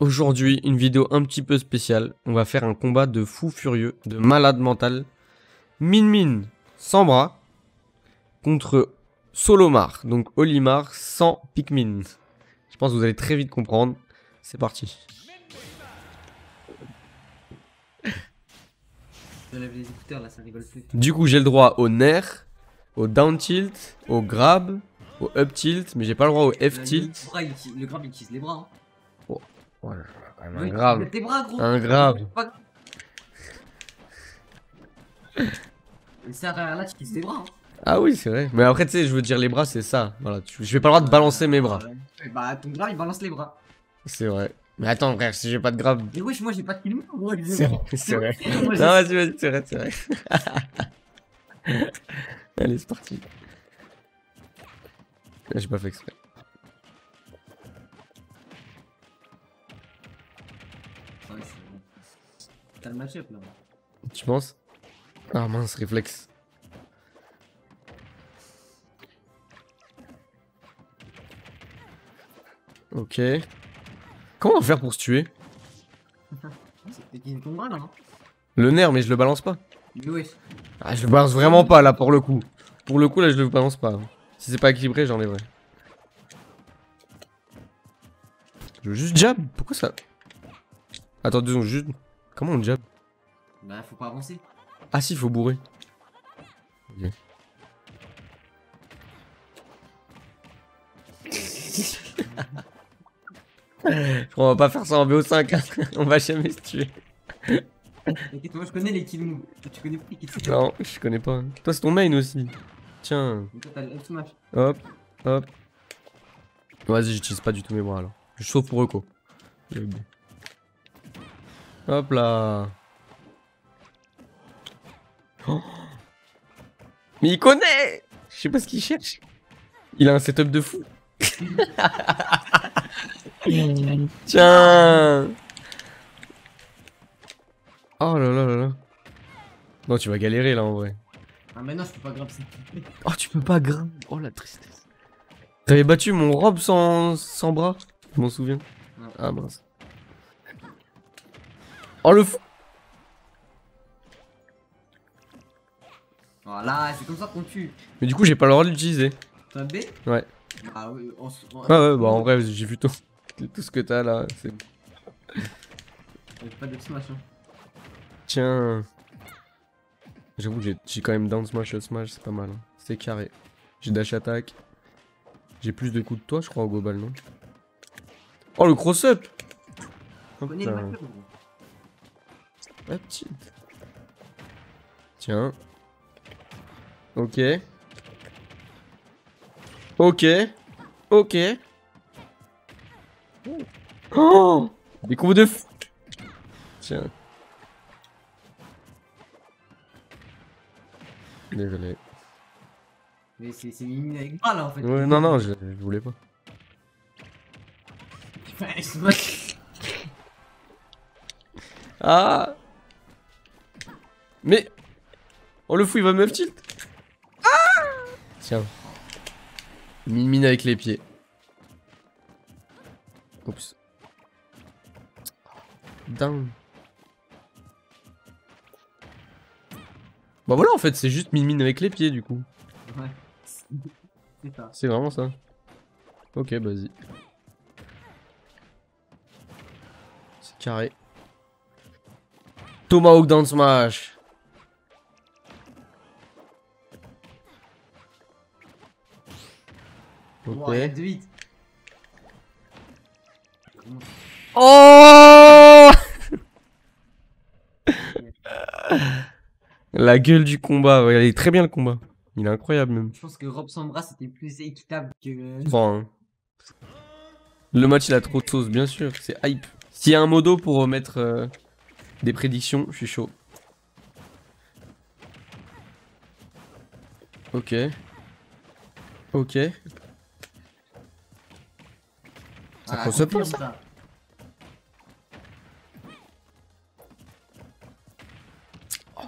Aujourd'hui, une vidéo un petit peu spéciale. On va faire un combat de fou furieux, de malade mental. Min sans bras contre Solomar, donc Olimar sans Pikmin. Je pense que vous allez très vite comprendre. C'est parti. Du coup, j'ai le droit au nerf, au down tilt, au grab, au up tilt, mais j'ai pas le droit au F tilt. Le grab il utilise les bras. Oh, voilà, un grab. Un grab. Mais c'est à travers là, tu utilises les bras. Ah oui, c'est vrai. Mais après, tu sais, je veux dire, les bras, c'est ça. Voilà, je vais pas le droit de balancer mes bras. Bah, ton grab il balance les bras. C'est vrai. Mais attends, frère, si j'ai pas de grave. Mais wesh, moi j'ai pas de film. C'est vrai. Non, vas-y, c'est vrai, c'est vrai. Allez, c'est parti. Là, j'ai pas fait exprès. Ah ouais, c'est bon. T'as le match-up là. Tu penses? Ah mince, réflexe. Ok. Comment on va faire pour se tuer? Le nerf, mais je le balance pas. Ah, je le balance vraiment pas là pour le coup. Pour le coup, là, je le balance pas. Si c'est pas équilibré, j'enlèverai. Je veux juste jab. Pourquoi ça? Attends, disons juste. Comment on jab? Bah, faut pas avancer. Ah, si, faut bourrer. Ok. On va pas faire ça en BO5, hein. On va jamais se tuer. Moi je connais les kills moves. Tu connais pas les kills moves? Non, je connais pas. Toi c'est ton main aussi. Tiens. Hop, hop. Vas-y, j'utilise pas du tout mes bras alors. Je sauve pour Eco. Hop là. Oh. Mais il connaît. Je sais pas ce qu'il cherche. Il a un setup de fou. Tiens. Oh là là là là. Non, tu vas galérer là en vrai. Ah mais non, je peux pas grimper. Oh, tu peux pas grimper. Oh la tristesse. T'avais battu mon robe sans bras. Je m'en souviens. Non. Ah mince. Oh le fou. Voilà, c'est comme ça qu'on tue. Mais du coup, j'ai pas le droit de l'utiliser. T'as un B? Ouais. Ah oui, ouais, bah en vrai, j'ai vu tout ce que t'as là, c'est bon. Pas de smash, hein. Tiens. J'avoue que j'ai quand même down smash, c'est pas mal, hein. C'est carré. J'ai dash attack. J'ai plus de coups de toi, je crois, au global, non? Oh, le cross-up. La petite. Tiens. Ok. Ok, ok. Oh, des combos de fou. Tiens. Désolé. Mais c'est mine avec moi là en fait. Ouais, non, non, je voulais pas. Ah. Mais. Oh le fou, il va me tilt. Ah. Tiens. Mine avec les pieds. Oups. Down. Bah voilà, en fait, c'est juste mine avec les pieds du coup. Ouais. C'est vraiment ça. Ok, vas-y. C'est carré. Tomahawk down smash. Okay. Oh. La gueule du combat, regardez très bien le combat. Il est incroyable même. Je pense que Rob sans bras c'était plus équitable que... Enfin, hein. Le match il a trop de sauce, bien sûr, c'est hype. S'il y a un modo pour remettre des prédictions, je suis chaud. Ok. Ok. Ça consomme pas ça. Oh.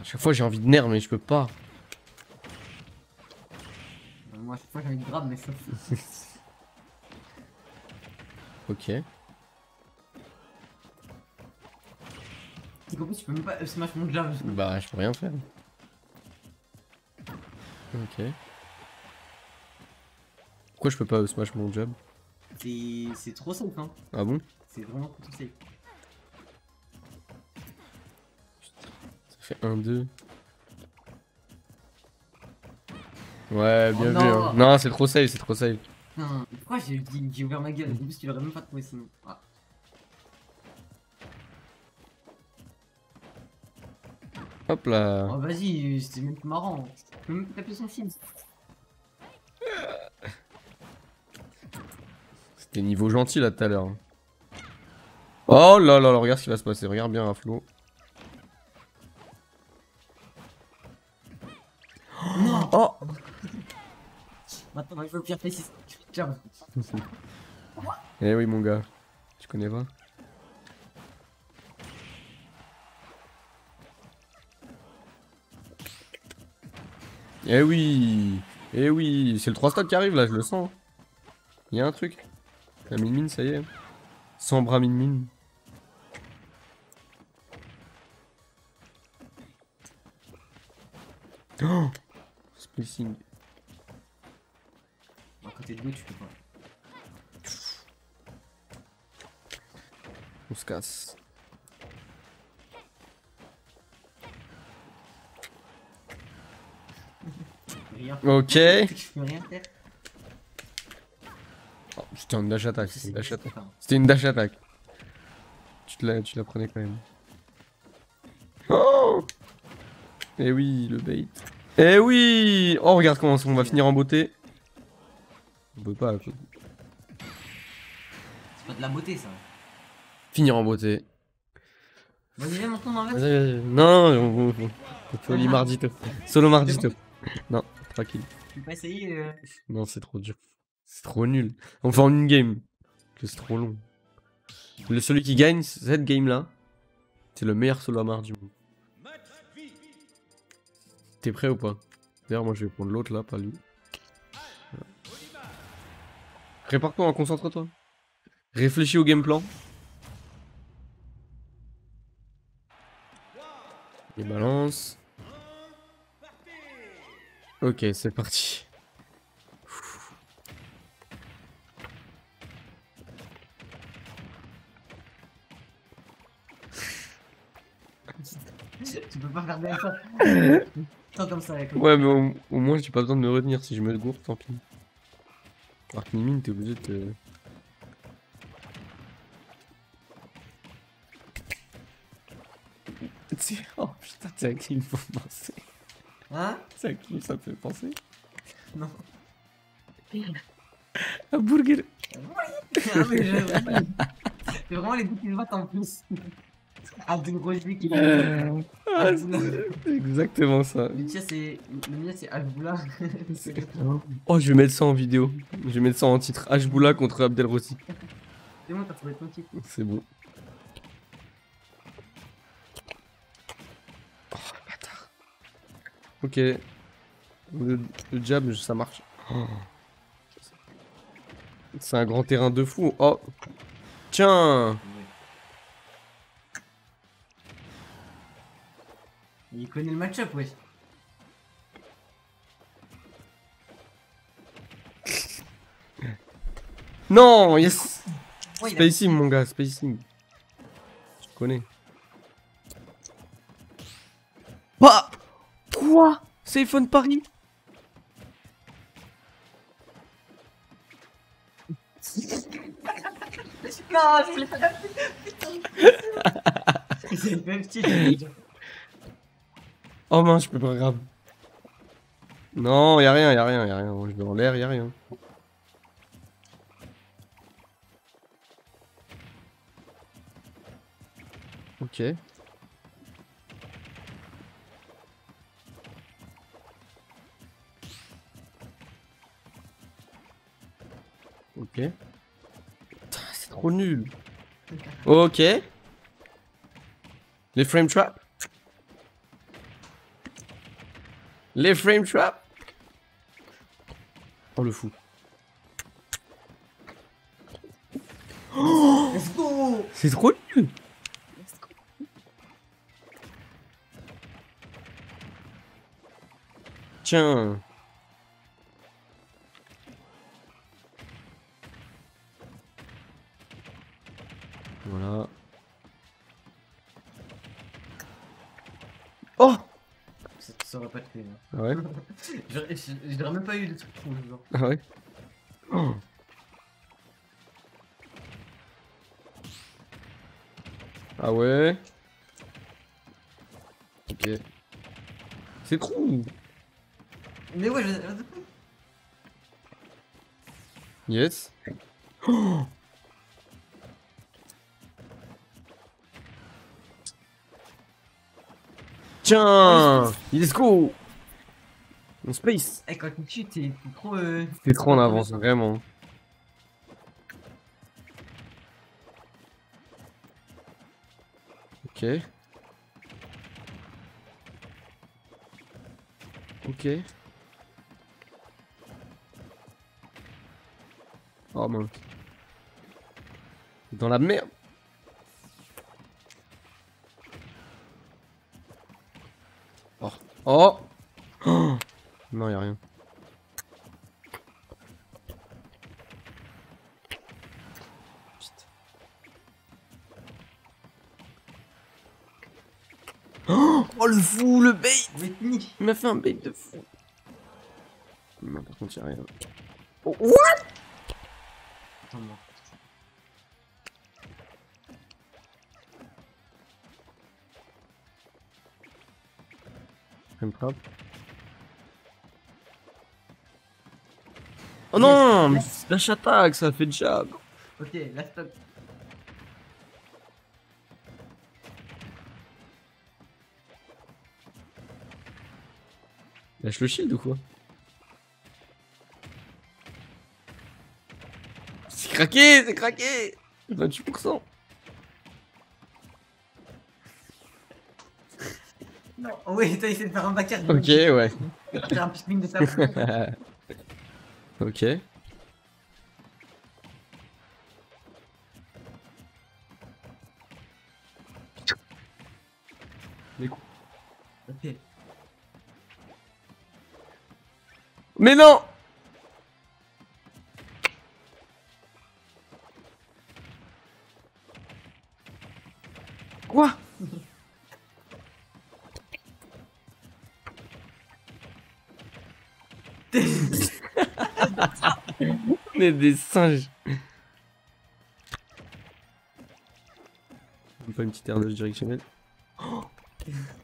À chaque fois j'ai envie de nerf mais je peux pas. Moi à chaque fois j'ai envie de grave mais ça. Ok. T'es compris, tu peux même pas smash mon jab. Bah je peux rien faire. Ok. Pourquoi je peux pas smash mon jab? C'est trop safe hein. Ah bon? C'est vraiment trop safe. Fait 1, 2. Ouais, bien vu. Hein. Non, c'est trop safe, c'est trop safe. Putain, pourquoi j'ai ouvert ma gueule? En plus, tu l'aurais même pas trouvé sinon. Ah. Hop là. Oh, vas-y, c'était même marrant. Tu peux même taper son film. C'était niveau gentil là tout à l'heure. Oh là là, regarde ce qui va se passer. Regarde bien, Raflo. Oh! Maintenant, il faut le pire précis. Tiens. Eh oui, mon gars. Tu connais pas? Eh oui! Eh oui! C'est le 3 stade qui arrive là, je le sens. Il y a un truc. La mine-mine, ça y est. Sans bras mine-mine. Oh! Spacing. À côté de nous, tu peux pas. On se casse. Rien. Ok. Je peux rien faire. Oh, c'était une dash attaque. C'était une dash attaque. Tu la prenais quand même. Oh! Eh oui, le bait. Eh oui! Oh regarde comment on va finir en beauté. On peut pas. C'est pas de la beauté ça. Finir en beauté. Vas-y viens maintenant dans le... Non, on fait Olimar dito. Solomar dito. Non, tranquille. Tu peux pas essayer Non, c'est trop dur. C'est trop nul. On fait en une game. C'est trop long. Celui qui gagne cette game là, c'est le meilleur Solomar du monde. T'es prêt ou pas? D'ailleurs moi je vais prendre l'autre là, pas lui. Voilà. Prépare-toi, hein, concentre-toi. Réfléchis au game plan. Et balance. Ok, c'est parti. Tu peux pas regarder ça. Comme ça, avec ouais mais au moins j'ai pas besoin de me retenir, si je me gourre tant pis. Alors que Mimine t'es obligé de te... Oh putain, c'est à qui il faut penser. Hein? C'est à qui ça peut penser? Non. Un burger. Ah mais je... C'est vraiment les bouts qui me battent en plus. Abdel Rossi qui ah, c'est exactement ça. Le mien c'est Hboula. Oh je vais mettre ça en vidéo. Je vais mettre ça en titre. Hboula contre Abdel Rossi. C'est bon, t'as trouvé ton titre. C'est bon. Oh bâtard. Ok. Le jab ça marche. Oh. C'est un grand terrain de fou. Oh. Tiens. Il connaît le match-up, ouais. Non, yes. Ouais, spacing, mon gars, spacing. Je connais. Bah quoi? C'est fun Paris. Non, je l'ai pas fait. Putain. C'est le même style. Oh mince, je peux pas grave. Non, y'a rien. Je vais en l'air, y'a rien. Ok. Ok. Putain, c'est trop nul. Ok. Les frame traps. Les frame traps. Oh le fou. Oh, let's go. C'est trop nul. Tiens. Voilà. Oh, ça aurait pas été. Ah ouais. Je n'aurais même pas eu des trucs trop genre. Ah ouais. Oh. Ah ouais. Ok. C'est trop. Mais ouais, je... Yes. Oh. Tiens, let's go. On space. Eh, quand tu t'es trop... T'es trop en avance, vraiment. Ok. Ok. Oh mon... Dans la merde. Oh. Oh. Oh. Non, y'a rien. Oh, oh le fou, le bait. Il m'a fait un bait de fou. Non, par contre, y'a rien. Oh, what? Oh non, mais lâche attaque, ça fait déjà. Ok, la stop. Lâche le shield ou quoi? C'est craqué, c'est craqué. 28%. Non, oh oui, t'as essayé de faire un bacard. Ok, ouais. T'as un Pikmin de sa part. Ok. Les coups. Ok. Mais non. Quoi? On est des singes. On fait une petite aire de directionnel. Oh.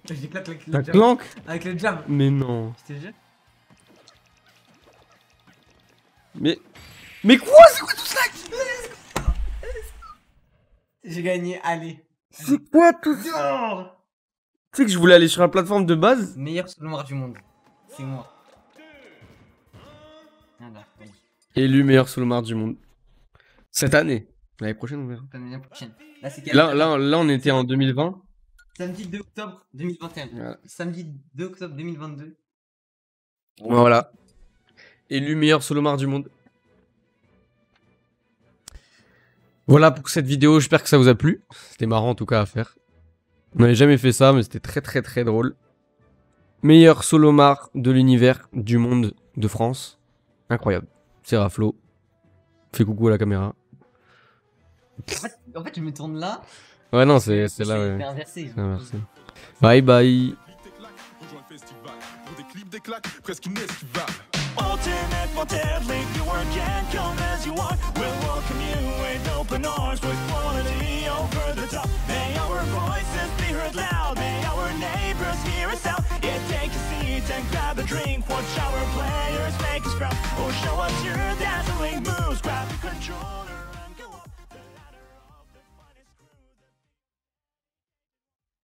J'éclate avec le jam. Avec le jam. Mais non. Mais quoi? C'est quoi tout ça? J'ai gagné, allez. C'est quoi tout ça? Tu sais que je voulais aller sur la plateforme de base. Meilleur Solomar du monde. C'est moi. Élu meilleur Solomar du monde. Cette année. L'année prochaine, on verra. L'année prochaine. Là, on était en 2020. Samedi 2 octobre 2021. Voilà. Samedi 2 octobre 2022. Voilà. Élu meilleur Solomar du monde. Voilà pour cette vidéo. J'espère que ça vous a plu. C'était marrant en tout cas à faire. On n'avait jamais fait ça, mais c'était très drôle. Meilleur Solomar de l'univers, du monde, de France. Incroyable. C'est Raflo. Fais coucou à la caméra. En fait, je me tourne là. Ouais, non, c'est là. Ouais. Inversé, inversé. Bye bye. And grab a drink, watch our players make us proud, or show us your dazzling moves.